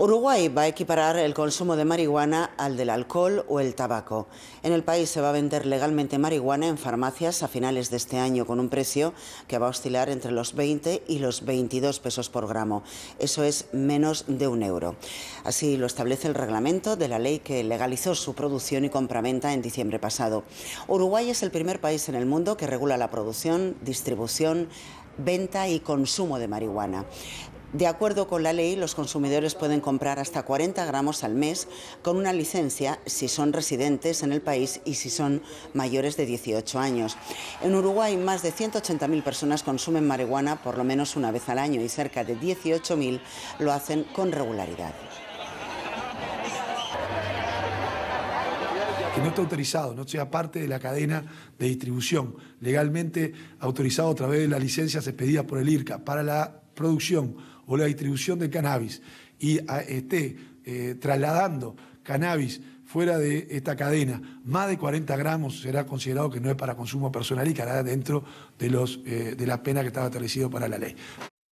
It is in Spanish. Uruguay va a equiparar el consumo de marihuana al del alcohol o el tabaco. En el país se va a vender legalmente marihuana en farmacias a finales de este año con un precio que va a oscilar entre los 20 y los 22 pesos por gramo. Eso es menos de un euro. Así lo establece el reglamento de la ley que legalizó su producción y compraventa en diciembre pasado. Uruguay es el primer país en el mundo que regula la producción, distribución, venta y consumo de marihuana. De acuerdo con la ley, los consumidores pueden comprar hasta 40 gramos al mes con una licencia si son residentes en el país y si son mayores de 18 años. En Uruguay, más de 180.000 personas consumen marihuana por lo menos una vez al año y cerca de 18.000 lo hacen con regularidad. Que no esté autorizado, no sea parte de la cadena de distribución, legalmente autorizado a través de las licencias expedidas por el IRCA para la producción o la distribución de cannabis y esté trasladando cannabis fuera de esta cadena, más de 40 gramos será considerado que no es para consumo personal y quedará dentro de las penas que estaba establecido para la ley.